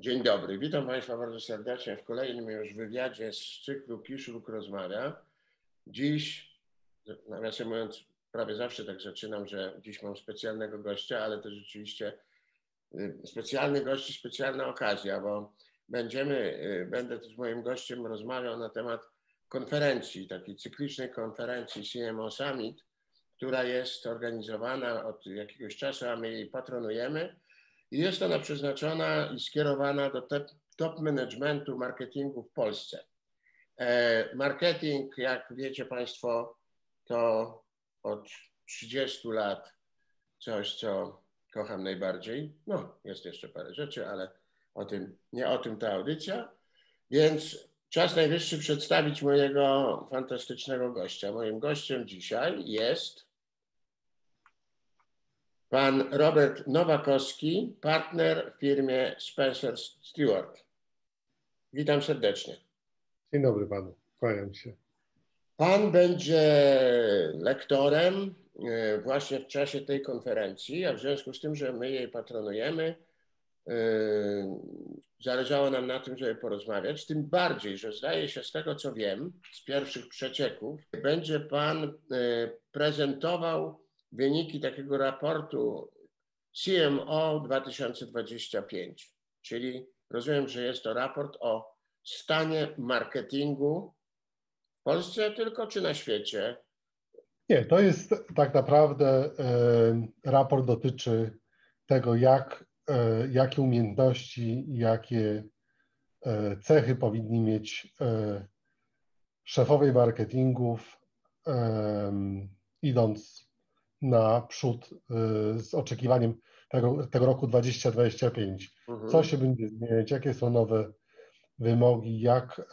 Dzień dobry, witam Państwa bardzo serdecznie w kolejnym już wywiadzie z cyklu Kiszulk Rozmawia. Dziś, nawiasem mówiąc, prawie zawsze tak zaczynam, że dziś mam specjalnego gościa, ale to rzeczywiście specjalny gość i specjalna okazja, bo będę tu z moim gościem rozmawiał na temat konferencji, takiej cyklicznej konferencji CMO Summit, która jest organizowana od jakiegoś czasu, a my jej patronujemy. I jest ona przeznaczona i skierowana do top managementu marketingu w Polsce. Marketing, jak wiecie Państwo, to od 30 lat coś, co kocham najbardziej. No, jest jeszcze parę rzeczy, ale nie o tym ta audycja. Więc czas najwyższy przedstawić mojego fantastycznego gościa. Moim gościem dzisiaj jest pan Robert Nowakowski, partner w firmie Spencer Stuart. Witam serdecznie. Dzień dobry panu, kłaniam się. Pan będzie lektorem właśnie w czasie tej konferencji, a w związku z tym, że my jej patronujemy, zależało nam na tym, żeby porozmawiać. Tym bardziej, że zdaje się z tego, co wiem, z pierwszych przecieków, będzie pan prezentował wyniki takiego raportu CMO 2025, czyli rozumiem, że jest to raport o stanie marketingu w Polsce tylko, czy na świecie? Nie, to jest tak naprawdę raport dotyczy tego, jakie umiejętności, jakie cechy powinni mieć szefowie marketingów, idąc naprzód z oczekiwaniem tego roku 2025. Co się będzie zmieniać, jakie są nowe wymogi, jak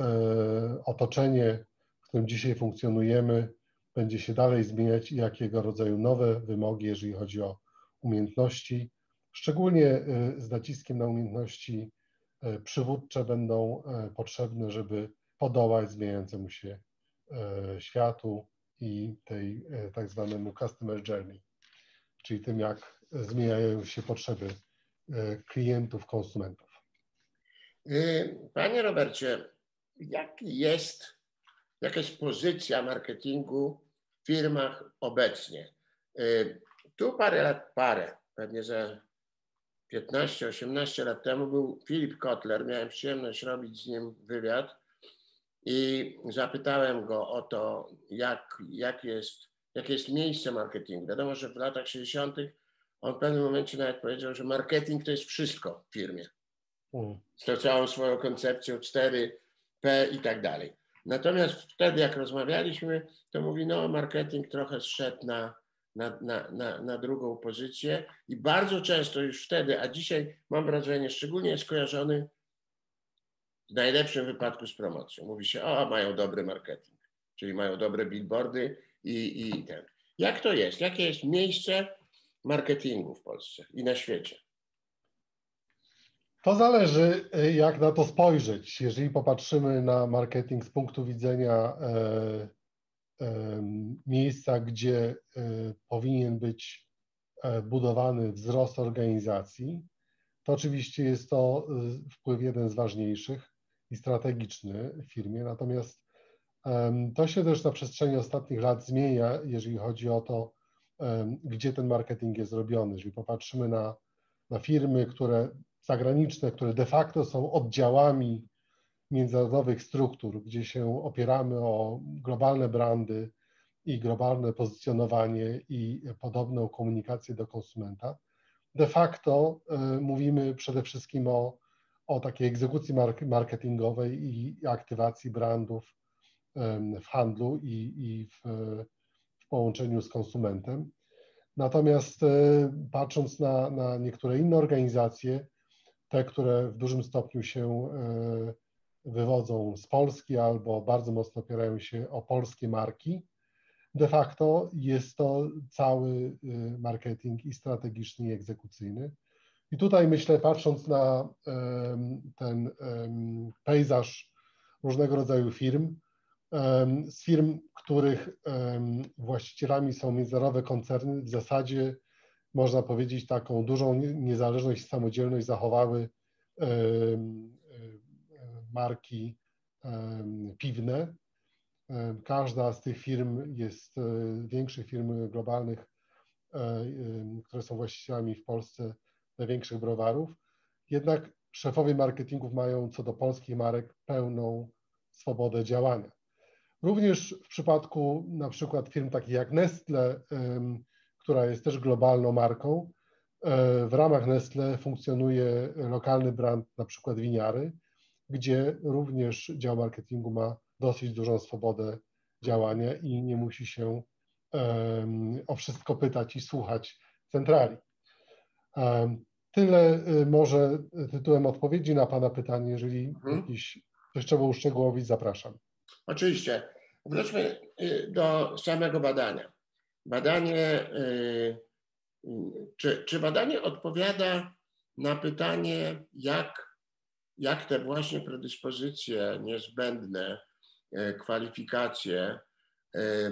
otoczenie, w którym dzisiaj funkcjonujemy, będzie się dalej zmieniać i jakiego rodzaju nowe wymogi, jeżeli chodzi o umiejętności. Szczególnie z naciskiem na umiejętności przywódcze będą potrzebne, żeby podołać zmieniającemu się światu i tej tak zwanemu customer journey, czyli tym, jak zmieniają się potrzeby klientów, konsumentów. Panie Robercie, jaka jest pozycja marketingu w firmach obecnie? Tu pewnie za 15-18 lat temu był Philip Kotler, miałem przyjemność robić z nim wywiad. I zapytałem go o to, jakie jest miejsce marketingu. Wiadomo, że w latach 60. on w pewnym momencie nawet powiedział, że marketing to jest wszystko w firmie. Z tą całą swoją koncepcją 4P i tak dalej. Natomiast wtedy, jak rozmawialiśmy, to mówi, no marketing trochę zszedł na drugą pozycję i bardzo często już wtedy, a dzisiaj mam wrażenie, szczególnie jest kojarzony w najlepszym wypadku z promocją. Mówi się, mają dobry marketing, czyli mają dobre billboardy i ten. Jak to jest? Jakie jest miejsce marketingu w Polsce i na świecie? To zależy, jak na to spojrzeć. Jeżeli popatrzymy na marketing z punktu widzenia miejsca, gdzie powinien być budowany wzrost organizacji, to oczywiście jest to wpływ jeden z ważniejszych i strategiczny w firmie, natomiast to się też na przestrzeni ostatnich lat zmienia, jeżeli chodzi o to, gdzie ten marketing jest robiony. Jeżeli popatrzymy na firmy, zagraniczne, które de facto są oddziałami międzynarodowych struktur, gdzie się opieramy o globalne brandy i globalne pozycjonowanie i podobną komunikację do konsumenta, de facto mówimy przede wszystkim o takiej egzekucji marketingowej i aktywacji brandów w handlu i w połączeniu z konsumentem. Natomiast patrząc na niektóre inne organizacje, te, które w dużym stopniu się wywodzą z Polski albo bardzo mocno opierają się o polskie marki, de facto jest to cały marketing i strategiczny, i egzekucyjny. I tutaj myślę, patrząc na ten pejzaż różnego rodzaju firm, których właścicielami są międzynarodowe koncerny, w zasadzie można powiedzieć taką dużą niezależność i samodzielność zachowały marki piwne. Każda z tych firm jest, większych firm globalnych, które są właścicielami w Polsce największych browarów. Jednak szefowie marketingów mają co do polskich marek pełną swobodę działania. Również w przypadku na przykład firm takich jak Nestle, która jest też globalną marką, w ramach Nestle funkcjonuje lokalny brand, na przykład Winiary, gdzie również dział marketingu ma dosyć dużą swobodę działania i nie musi się o wszystko pytać i słuchać centrali. Tyle może tytułem odpowiedzi na Pana pytanie. Jeżeli coś trzeba uszczegółowić, zapraszam. Oczywiście. Wróćmy do samego badania. Badanie, czy badanie odpowiada na pytanie, jak te właśnie predyspozycje niezbędne, kwalifikacje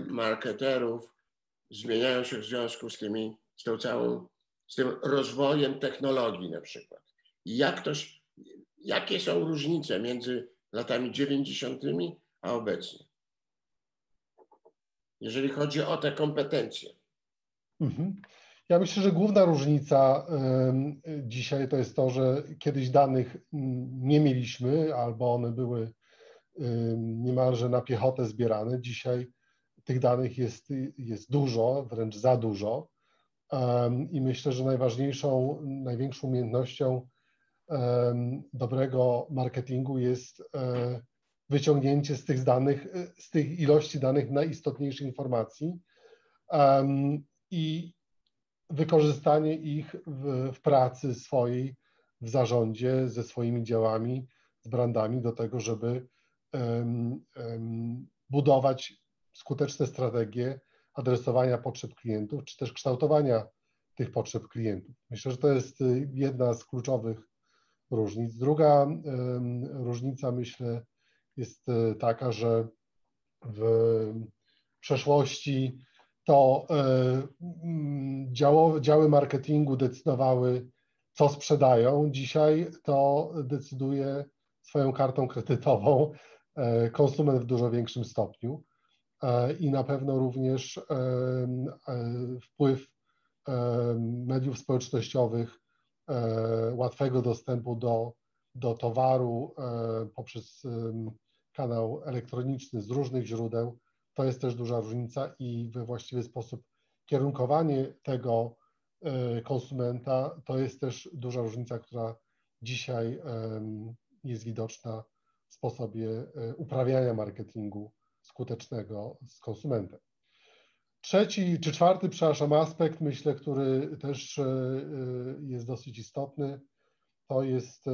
marketerów zmieniają się w związku z tymi, z tym rozwojem technologii na przykład. I jakie są różnice między latami 90. a obecnie, jeżeli chodzi o te kompetencje? Ja myślę, że główna różnica dzisiaj to jest to, że kiedyś danych nie mieliśmy albo one były niemalże na piechotę zbierane. Dzisiaj tych danych jest dużo, wręcz za dużo. I myślę, że największą umiejętnością dobrego marketingu jest wyciągnięcie z tych ilości danych najistotniejszych informacji i wykorzystanie ich w pracy swojej, w zarządzie, ze swoimi działami, z brandami do tego, żeby budować skuteczne strategie adresowania potrzeb klientów, czy też kształtowania tych potrzeb klientów. Myślę, że to jest jedna z kluczowych różnic. Druga różnica, myślę, jest taka, że w przeszłości to działy marketingu decydowały, co sprzedają. Dzisiaj to decyduje swoją kartą kredytową konsument w dużo większym stopniu i na pewno również wpływ mediów społecznościowych, łatwego dostępu do towaru poprzez kanał elektroniczny z różnych źródeł. To jest też duża różnica i we właściwy sposób kierunkowanie tego konsumenta to jest też duża różnica, która dzisiaj jest widoczna w sposobie uprawiania marketingu skutecznego z konsumentem. Trzeci czy czwarty, przepraszam, aspekt, myślę, który też jest dosyć istotny, to jest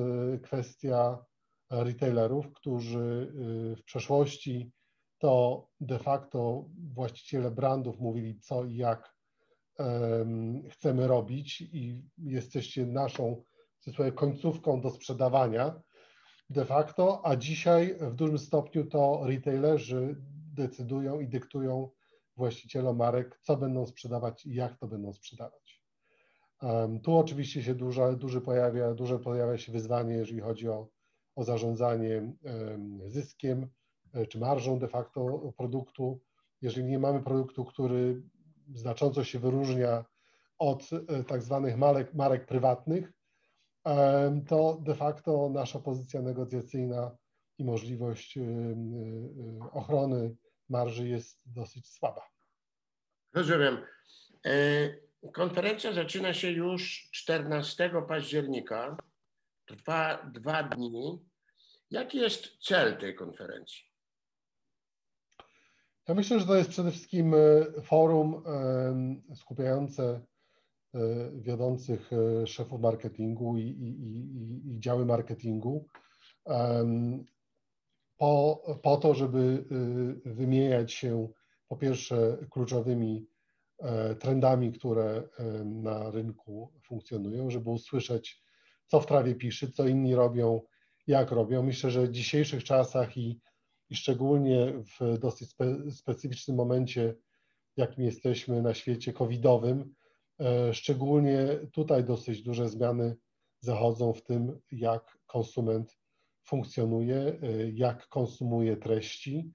kwestia retailerów, którzy w przeszłości to de facto właściciele brandów mówili, co i jak chcemy robić i jesteście naszą końcówką do sprzedawania de facto, a dzisiaj w dużym stopniu to retailerzy decydują i dyktują właścicielom marek, co będą sprzedawać i jak to będą sprzedawać. Tu oczywiście się duże pojawia się wyzwanie, jeżeli chodzi o zarządzanie zyskiem czy marżą de facto produktu. Jeżeli nie mamy produktu, który znacząco się wyróżnia od tak zwanych marek prywatnych, to de facto nasza pozycja negocjacyjna i możliwość ochrony marży jest dosyć słaba. Rozumiem. Konferencja zaczyna się już 14 października, trwa 2 dni. Jaki jest cel tej konferencji? Ja myślę, że to jest przede wszystkim forum skupiające wiodących szefów marketingu i działy marketingu po to, żeby wymieniać się po pierwsze kluczowymi trendami, które na rynku funkcjonują, żeby usłyszeć, co w trawie pisze, co inni robią, jak robią. Myślę, że w dzisiejszych czasach i szczególnie w dosyć specyficznym momencie, jakim jesteśmy na świecie covidowym, szczególnie tutaj dosyć duże zmiany zachodzą w tym, jak konsument funkcjonuje, jak konsumuje treści,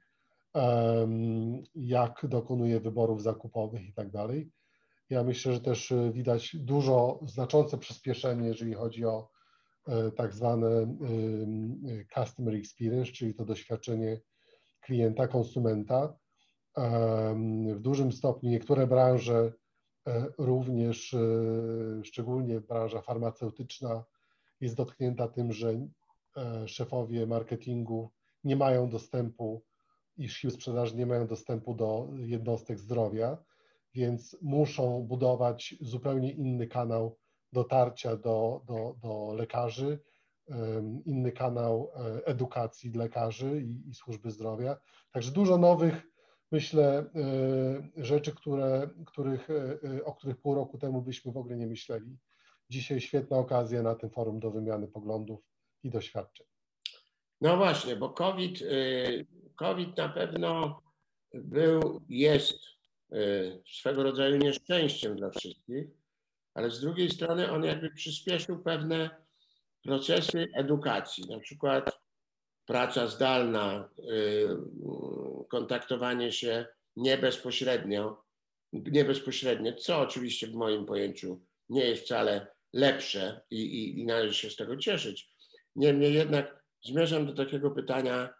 jak dokonuje wyborów zakupowych i tak dalej. Ja myślę, że też widać dużo, znaczące przyspieszenie, jeżeli chodzi o tak zwane customer experience, czyli to doświadczenie klienta, konsumenta. W dużym stopniu niektóre branże, również szczególnie branża farmaceutyczna, jest dotknięta tym, że szefowie marketingu nie mają dostępu i sił sprzedaży nie mają dostępu do jednostek zdrowia, więc muszą budować zupełnie inny kanał dotarcia do lekarzy, inny kanał edukacji lekarzy i służby zdrowia. Także dużo nowych, myślę, rzeczy, o których pół roku temu byśmy w ogóle nie myśleli. Dzisiaj świetna okazja na tym forum do wymiany poglądów i doświadczeń. No właśnie, bo COVID na pewno jest swego rodzaju nieszczęściem dla wszystkich, ale z drugiej strony on jakby przyspieszył pewne procesy edukacji, na przykład praca zdalna, kontaktowanie się nie bezpośrednio, co oczywiście w moim pojęciu nie jest wcale lepsze i należy się z tego cieszyć. Niemniej jednak zmierzam do takiego pytania,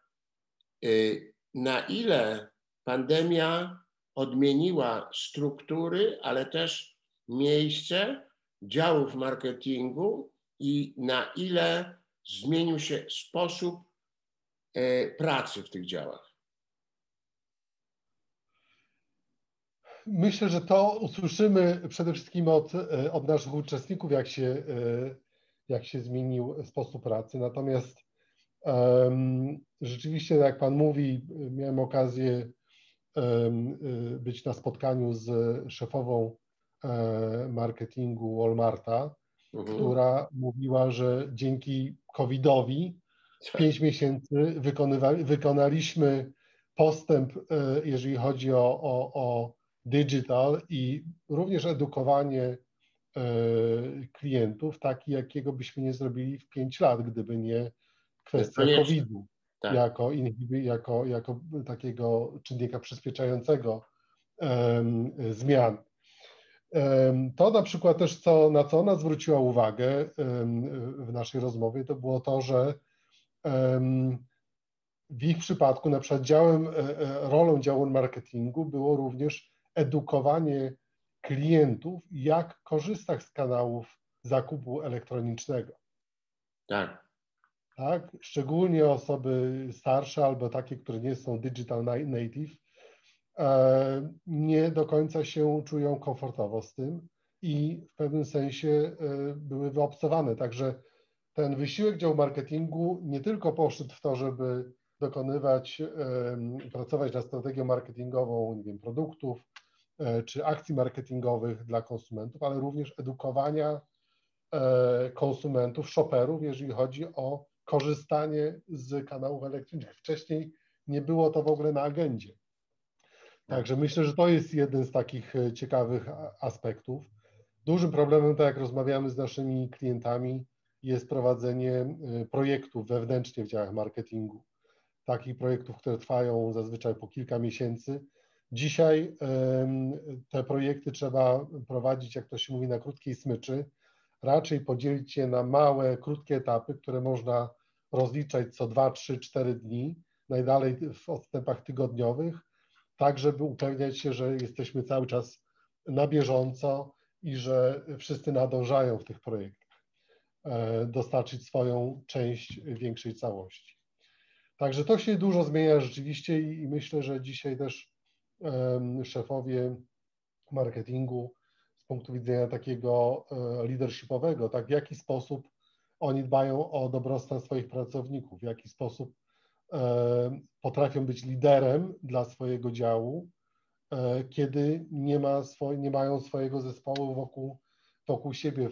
na ile pandemia odmieniła struktury, ale też miejsce działów marketingu i na ile zmienił się sposób pracy w tych działach? Myślę, że to usłyszymy przede wszystkim od naszych uczestników, jak się zmienił sposób pracy. Natomiast rzeczywiście, jak Pan mówi, miałem okazję być na spotkaniu z szefową marketingu Walmarta, która mówiła, że dzięki COVID-owi w 5 miesięcy wykonaliśmy postęp, jeżeli chodzi o digital i również edukowanie klientów, taki jakiego byśmy nie zrobili w 5 lat, gdyby nie kwestia COVID-u, tak, jako takiego czynnika przyspieszającego zmian. To na przykład też, na co ona zwróciła uwagę w naszej rozmowie, to było to, że w ich przypadku na przykład rolą działu marketingu było również edukowanie klientów, jak korzystać z kanałów zakupu elektronicznego. Tak. Tak, szczególnie osoby starsze albo takie, które nie są digital native, nie do końca się czują komfortowo z tym i w pewnym sensie były wyobcowane. Także ten wysiłek działu marketingu nie tylko poszedł w to, żeby pracować nad strategią marketingową, nie wiem, produktów czy akcji marketingowych dla konsumentów, ale również edukowania konsumentów, shopperów, jeżeli chodzi o korzystanie z kanałów elektronicznych. Wcześniej nie było to w ogóle na agendzie. Także myślę, że to jest jeden z takich ciekawych aspektów. Dużym problemem, tak jak rozmawiamy z naszymi klientami, jest prowadzenie projektów wewnętrznie w działach marketingu. Takich projektów, które trwają zazwyczaj po kilka miesięcy. Dzisiaj te projekty trzeba prowadzić, jak to się mówi, na krótkiej smyczy. Raczej podzielić je na małe, krótkie etapy, które można rozliczać co 2, 3, 4 dni, najdalej w odstępach tygodniowych, tak żeby upewniać się, że jesteśmy cały czas na bieżąco i że wszyscy nadążają w tych projektach, dostarczyć swoją część większej całości. Także to się dużo zmienia rzeczywiście i myślę, że dzisiaj też szefowie marketingu z punktu widzenia takiego leadershipowego, tak, w jaki sposób oni dbają o dobrostan swoich pracowników, w jaki sposób potrafią być liderem dla swojego działu, kiedy nie mają swojego zespołu wokół siebie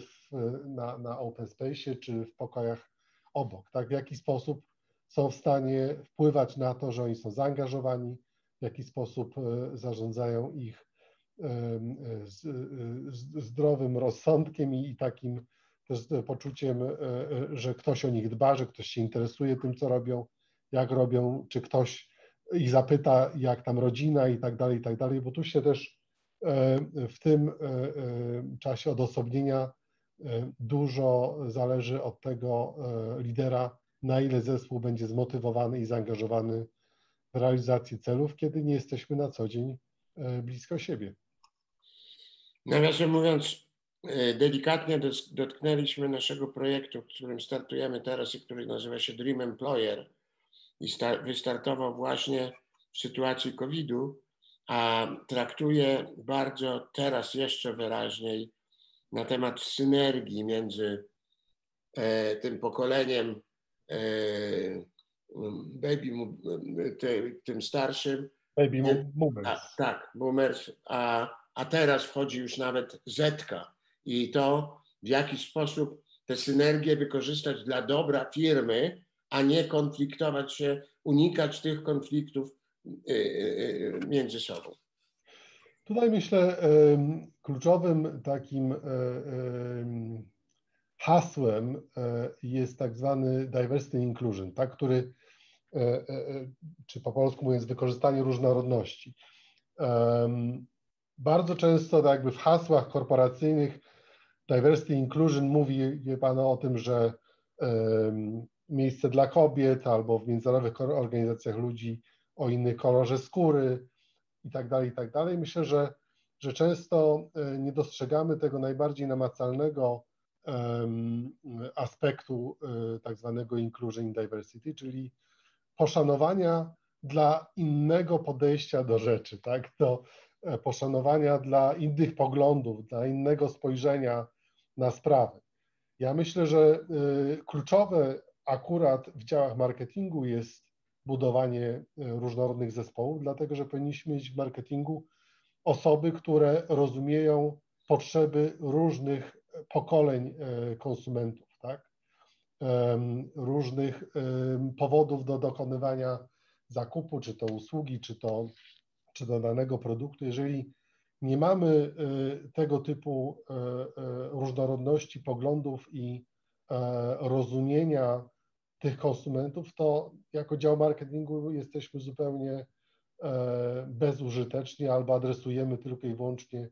na open space czy w pokojach obok. Tak, w jaki sposób są w stanie wpływać na to, że oni są zaangażowani, w jaki sposób zarządzają ich zdrowym rozsądkiem i takim poczuciem, że ktoś o nich dba, że ktoś się interesuje tym, co robią, jak robią, czy ktoś ich zapyta, jak tam rodzina i tak dalej, bo tu się też w tym czasie odosobnienia dużo zależy od tego lidera, na ile zespół będzie zmotywowany i zaangażowany w realizację celów, kiedy nie jesteśmy na co dzień blisko siebie. Nawiasem mówiąc, delikatnie dotknęliśmy naszego projektu, w którym startujemy teraz i który nazywa się Dream Employer i wystartował właśnie w sytuacji COVID-u, a traktuje bardzo teraz jeszcze wyraźniej na temat synergii między tym pokoleniem tym starszym. Baby boomers. Tak, boomers, a teraz wchodzi już nawet Zetka i to, w jaki sposób tę synergię wykorzystać dla dobra firmy, a nie konfliktować się, unikać tych konfliktów między sobą. Tutaj myślę kluczowym takim hasłem jest tak zwany Diversity Inclusion, tak, który, czy po polsku mówiąc, wykorzystanie różnorodności. Bardzo często tak jakby w hasłach korporacyjnych Diversity Inclusion mówi Pan o tym, że miejsce dla kobiet albo w międzynarodowych organizacjach ludzi o innym kolorze skóry i tak dalej, i tak dalej. Myślę, że często nie dostrzegamy tego najbardziej namacalnego aspektu tak zwanego inclusion diversity, czyli poszanowania dla innego podejścia do rzeczy, tak? To poszanowania dla innych poglądów, dla innego spojrzenia na sprawy. Ja myślę, że kluczowe akurat w działach marketingu jest budowanie różnorodnych zespołów, dlatego że powinniśmy mieć w marketingu osoby, które rozumieją potrzeby różnych pokoleń konsumentów, tak? Różnych powodów do dokonywania zakupu, czy to usługi, czy do danego produktu. Jeżeli nie mamy tego typu różnorodności poglądów i rozumienia tych konsumentów, to jako dział marketingu jesteśmy zupełnie bezużyteczni albo adresujemy tylko i wyłącznie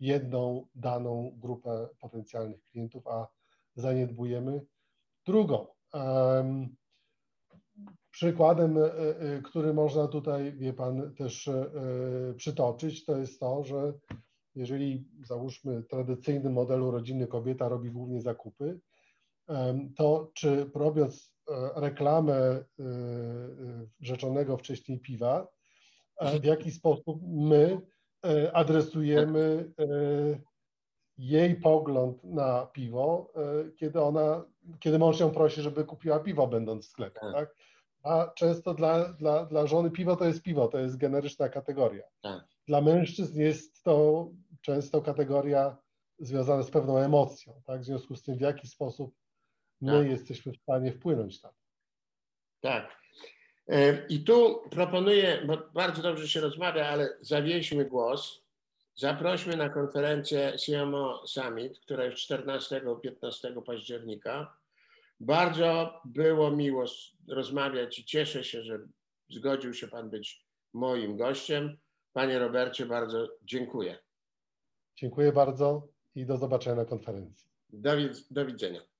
jedną daną grupę potencjalnych klientów, a zaniedbujemy drugą. Przykładem, który można tutaj, wie Pan, też przytoczyć, to jest to, że jeżeli załóżmy w tradycyjnym modelu rodziny kobieta robi głównie zakupy, to czy robiąc reklamę rzeczonego wcześniej piwa, w jaki sposób my adresujemy jej pogląd na piwo, kiedy mąż ją prosi, żeby kupiła piwo, będąc w sklepie, tak? A często dla żony piwo, to jest generyczna kategoria. Dla mężczyzn jest to często kategoria związana z pewną emocją, tak? W związku z tym, w jaki sposób my jesteśmy w stanie wpłynąć na to. Tak. I tu proponuję, bo bardzo dobrze się rozmawia, ale zawieźmy głos. Zaprośmy na konferencję CMO Summit, która jest 14-15 października. Bardzo było miło rozmawiać i cieszę się, że zgodził się Pan być moim gościem. Panie Robercie, bardzo dziękuję. Dziękuję bardzo i do zobaczenia na konferencji. Do widzenia.